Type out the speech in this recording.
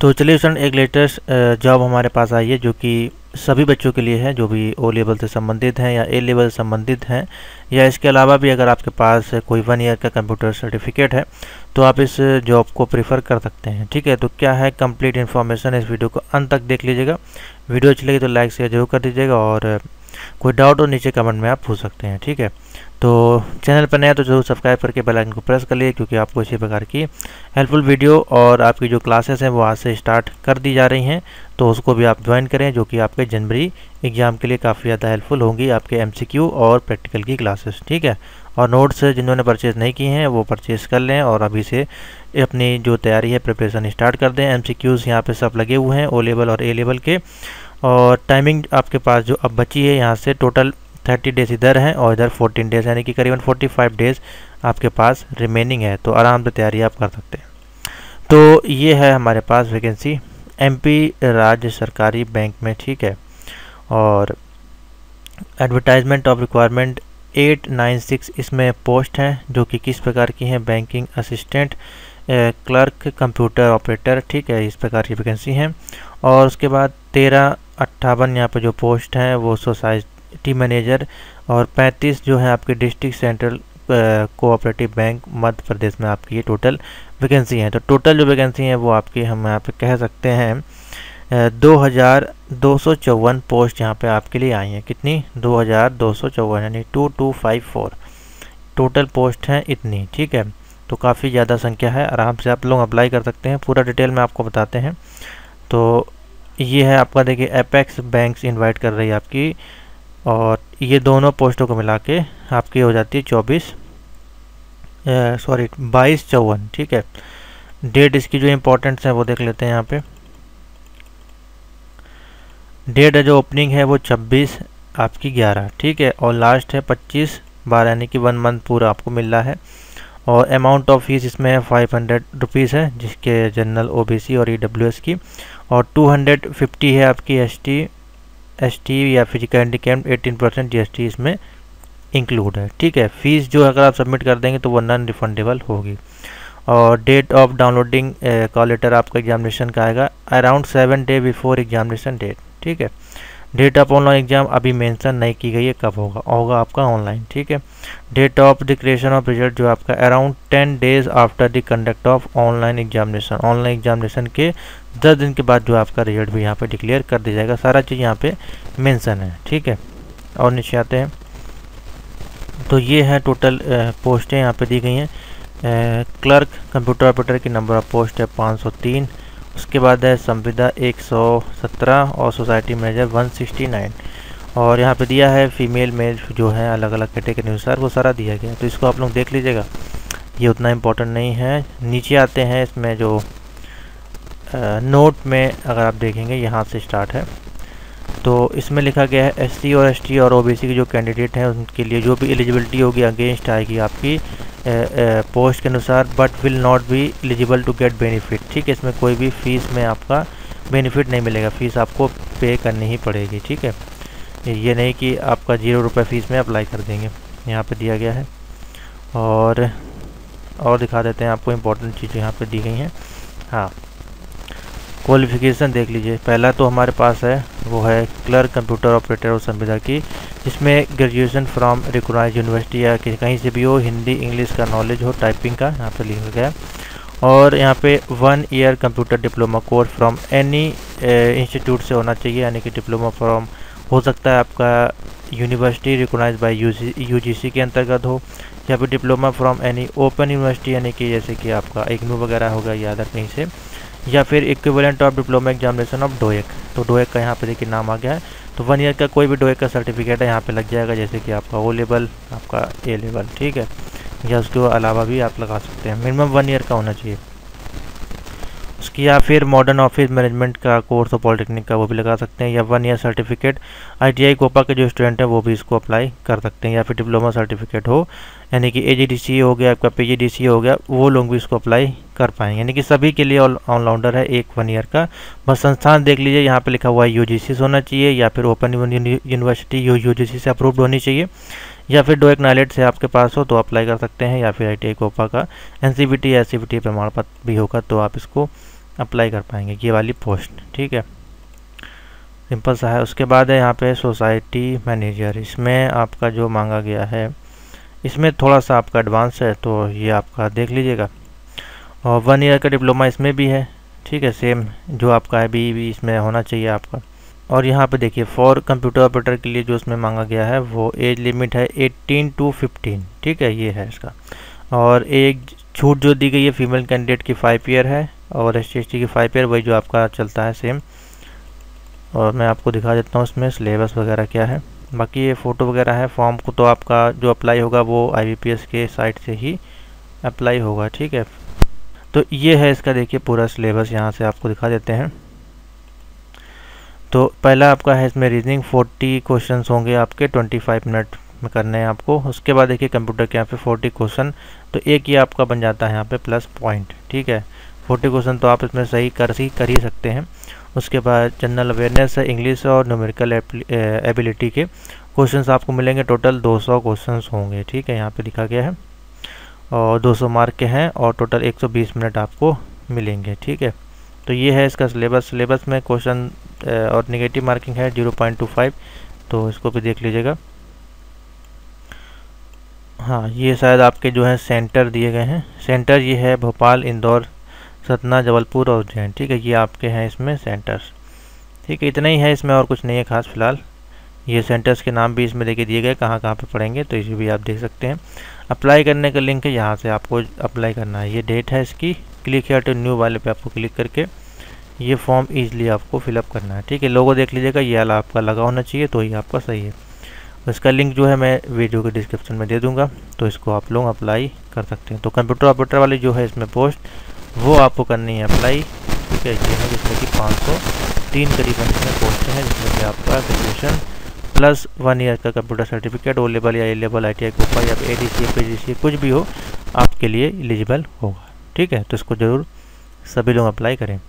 तो चलिए स्टूडेंट, एक लेटेस्ट जॉब हमारे पास आई है जो कि सभी बच्चों के लिए है जो भी ओ लेवल से संबंधित हैं या ए लेवल से संबंधित हैं, या इसके अलावा भी अगर आपके पास कोई 1 ईयर का कंप्यूटर सर्टिफिकेट है तो आप इस जॉब को प्रेफर कर सकते हैं। ठीक है, तो क्या है कंप्लीट इन्फॉर्मेशन, इस वीडियो को अंत तक देख लीजिएगा। वीडियो अच्छी लगी तो लाइक शेयर जरूर कर दीजिएगा और कोई डाउट हो नीचे कमेंट में आप पूछ सकते हैं। ठीक है, तो चैनल पर नया तो जरूर सब्सक्राइब करके बेल आइकन को प्रेस कर लीजिए, क्योंकि आपको इसी प्रकार की हेल्पफुल वीडियो और आपकी जो क्लासेस हैं वो आज से स्टार्ट कर दी जा रही हैं, तो उसको भी आप ज्वाइन करें, जो कि आपके जनवरी एग्ज़ाम के लिए काफ़ी ज़्यादा हेल्पफुल होंगी, आपके एमसीक्यू और प्रैक्टिकल की क्लासेस। ठीक है, और नोट्स जिन्होंने परचेज़ नहीं किए हैं वो परचेज़ कर लें और अभी से अपनी जो तैयारी है प्रिपरेशन स्टार्ट कर दें। एमसीक्यूज़ यहाँ पर सब लगे हुए हैं ओ लेवल और ए लेवल के, और टाइमिंग आपके पास जो अब बची है यहाँ से टोटल 30 डेज इधर हैं और इधर 14 डेज, यानी कि करीबन 45 डेज आपके पास रिमेनिंग है, तो आराम से तैयारी आप कर सकते हैं। तो ये है हमारे पास वैकेंसी एमपी राज्य सरकारी बैंक में। ठीक है, और एडवर्टाइजमेंट ऑफ रिक्वायरमेंट 896 इसमें पोस्ट हैं, जो कि किस प्रकार की हैं, banking assistant, clerk, computer operator. ठीक है, इस प्रकार की वैकेंसी हैं। और उसके बाद 1358 यहाँ पर जो पोस्ट हैं वो सोसाइटी मैनेजर, और 35 जो है आपके district central cooperative bank Madhya Pradesh में आपकी ये टोटल वैकेंसी हैं। तो टोटल जो वैकेंसी हैं वो आपकी हम यहाँ पे कह सकते हैं 2254 पोस्ट यहाँ पे आपके लिए आई हैं। कितनी? 2254, यानी 2254 टोटल पोस्ट हैं इतनी। ठीक है, तो काफ़ी ज़्यादा संख्या है, आराम से आप लोग अप्लाई कर सकते हैं। पूरा डिटेल में आपको बताते हैं। तो ये है आपका, देखिए एपेक्स बैंक्स इनवाइट कर रही है आपकी, और ये दोनों पोस्टों को मिला के आपकी हो जाती है 2254। ठीक है, डेट इसकी जो इम्पोर्टेंट्स हैं वो देख लेते हैं। यहाँ पे डेट जो ओपनिंग है वो 26 आपकी 11। ठीक है, और लास्ट है 25/12, यानी कि 1 मंथ पूरा आपको मिल रहा है। और अमाउंट ऑफ फीस इसमें 500 रुपीज़ है, जिसके जनरल ओबीसी और ईडब्ल्यूएस की, और 250 है आपकी एसटी या फिजिकल हैंडीकैप्ड, 18% जीएसटी इसमें इंक्लूड है। ठीक है, फ़ीस जो अगर आप सबमिट कर देंगे तो वो नॉन रिफंडेबल होगी। और date of downloading call letter आपका एग्जामिनेशन का आएगा around 7 day before examination date. ठीक है, डेट ऑफ ऑनलाइन एग्जाम अभी मेंशन नहीं की गई है कब होगा आपका ऑनलाइन। ठीक है, date of declaration of result जो आपका around 10 days after the conduct of online examination, online examination के 10 दिन के बाद जो आपका रिजल्ट भी यहाँ पे डिक्लेयर कर दिया जाएगा। सारा चीज़ यहाँ पे मेंशन है। ठीक है, और नीचे आते हैं तो ये है टोटल पोस्टें यहाँ पर दी गई हैं। क्लर्क कंप्यूटर ऑपरेटर की नंबर ऑफ पोस्ट है 503, उसके बाद है संविदा 117 और सोसाइटी मैनेजर 169, और यहाँ पे दिया है फीमेल मेल जो है अलग अलग कैटेगरी के अनुसार वो सारा दिया गया, तो इसको आप लोग देख लीजिएगा, ये उतना इम्पोर्टेंट नहीं है। नीचे आते हैं, इसमें जो नोट में अगर आप देखेंगे यहाँ से स्टार्ट है, तो इसमें लिखा गया है एससी और एसटी और ओबीसी के जो कैंडिडेट हैं उनके लिए जो भी एलिजिबिलिटी होगी अगेंस्ट आएगी आपकी पोस्ट के अनुसार, but will not be eligible to get benefit. ठीक है, इसमें कोई भी फ़ीस में आपका बेनिफिट नहीं मिलेगा, फ़ीस आपको पे करनी ही पड़ेगी। ठीक है, ये नहीं कि आपका 0 रुपये फ़ीस में अप्लाई कर देंगे, यहाँ पे दिया गया है। और दिखा देते हैं आपको इम्पोर्टेंट चीज़ें यहाँ पे दी गई हैं। हाँ, क्वालिफ़िकेशन देख लीजिए, पहला तो हमारे पास है वो है क्लर्क कंप्यूटर ऑपरेटर और संविदा की, जिसमें ग्रेजुएशन फ्रॉम रिकॉग्नाइज्ड यूनिवर्सिटी या कहीं से भी हो, हिंदी इंग्लिश का नॉलेज हो, टाइपिंग का यहाँ पे लिखा गया। और यहाँ पे 1 year computer diploma course from any institute से होना चाहिए, यानी कि डिप्लोमा फ्रॉम हो सकता है आपका यूनिवर्सिटी रिकॉग्नाइज्ड बाय यूजीसी के अंतर्गत हो, या फिर diploma from any open university, यानी कि जैसे कि आपका IGNOU वगैरह होगा या अदर कहीं से, या फिर equivalent of diploma examination of DOEACC. तो डोएक का यहाँ पे देखिए नाम आ गया है, तो 1 ईयर का कोई भी डोएक का सर्टिफिकेट है यहाँ पे लग जाएगा, जैसे कि आपका ओ लेवल, आपका ए लेवल। ठीक है, या उसके अलावा भी आप लगा सकते हैं, मिनिमम 1 ईयर का होना चाहिए उसकी। या फिर मॉडर्न ऑफिस मैनेजमेंट का कोर्स और पॉलिटेक्निक का वो भी लगा सकते हैं, या 1 ईयर सर्टिफिकेट ITI कोपा के जो स्टूडेंट हैं वो भी इसको अप्लाई कर सकते हैं, या फिर डिप्लोमा सर्टिफिकेट हो, यानी कि AGDC हो गया आपका, PGDC हो गया, वो लोग भी इसको अप्लाई कर पाएंगे, यानी कि सभी के लिए ऑलराउंडर है एक 1 ईयर का। बस संस्थान देख लीजिए, यहाँ पे लिखा हुआ है UGC होना चाहिए, या फिर ओपन यूनिवर्सिटी UGC से अप्रूव्ड होनी चाहिए, या फिर डोएक नॉलेज से आपके पास हो तो अप्लाई कर सकते हैं, या फिर ITI कोपा का NCVT या SCVT प्रमाण पत्र भी होगा तो आप इसको अप्लाई कर पाएंगे ये वाली पोस्ट। ठीक है, सिंपल सा है। उसके बाद है यहाँ पे सोसाइटी मैनेजर। इसमें आपका जो मांगा गया है इसमें थोड़ा सा आपका एडवांस है, तो ये आपका देख लीजिएगा। और 1 ईयर का डिप्लोमा इसमें भी है, ठीक है, सेम जो आपका है भी इसमें होना चाहिए आपका। और यहाँ पे देखिए फॉर कंप्यूटर ऑपरेटर के लिए जो इसमें मांगा गया है वो एज लिमिट है 18 to 15, ठीक है, ये है इसका। और एक छूट जो दी गई है फीमेल कैंडिडेट की 5 ईयर है और SC/ST की 5 ईयर, वही जो आपका चलता है सेम। और मैं आपको दिखा देता हूँ इसमें सिलेबस वगैरह क्या है, बाकी ये फ़ोटो वगैरह है। फॉर्म को तो आपका जो अप्लाई होगा वो IBPS के साइट से ही अप्लाई होगा, ठीक है। तो ये है इसका, देखिए पूरा सिलेबस यहाँ से आपको दिखा देते हैं। तो पहला आपका है इसमें रीजनिंग, 40 क्वेश्चंस होंगे आपके, 25 मिनट में करने हैं आपको। उसके बाद देखिए कंप्यूटर के यहाँ पे 40 क्वेश्चन, तो एक ये आपका बन जाता है यहाँ पे प्लस पॉइंट, ठीक है। 40 क्वेश्चन तो आप इसमें सही कर ही सकते हैं। उसके बाद जनरल अवेयरनेस है, इंग्लिश और न्यूमेरिकल एबिलिटी के क्वेश्चंस आपको मिलेंगे, टोटल 200 क्वेश्चंस होंगे, ठीक है, यहाँ पे लिखा गया है। और 200 मार्क के हैं और टोटल 120 मिनट आपको मिलेंगे, ठीक है। तो ये है इसका सिलेबस। सिलेबस में क्वेश्चन और नेगेटिव मार्किंग है 0.25, तो इसको भी देख लीजिएगा। हाँ, ये शायद आपके जो है सेंटर दिए गए हैं। सेंटर ये है भोपाल, इंदौर, सतना, जबलपुर और उज्जैन, ठीक है, ये आपके हैं इसमें सेंटर्स, ठीक है। इतना ही है इसमें, और कुछ नहीं है ख़ास फिलहाल। ये सेंटर्स के नाम भी इसमें देखिए दिए गए कहाँ पे पढ़ेंगे, तो इसे भी आप देख सकते हैं। अप्लाई करने का लिंक है, यहाँ से आपको अप्लाई करना है। ये डेट है इसकी, क्लिक किया तो न्यू वाले पे आपको क्लिक करके ये फॉर्म ईजिली आपको फिलअप करना है, ठीक है। लोगो देख लीजिएगा, ये वाला आपका लगा होना चाहिए, तो ये आपका सही है। इसका लिंक जो है मैं वीडियो के डिस्क्रिप्शन में दे दूँगा, तो इसको आप लोग अप्लाई कर सकते हैं। तो कंप्यूटर ऑपरेटर वाली जो है इसमें पोस्ट वो आपको करनी है अप्लाई, ठीक है। ये है जिसमें कि 503 करीबन इसमें पोस्टें हैं, जिसमें कि आपका ग्रेजुएशन प्लस 1 ईयर का कंप्यूटर सर्टिफिकेट, O लेवल या A लेवल, ITI, COPA या ADCA PGCA कुछ भी हो आपके लिए एलिजिबल होगा, ठीक है। तो इसको ज़रूर सभी लोग अप्लाई करें।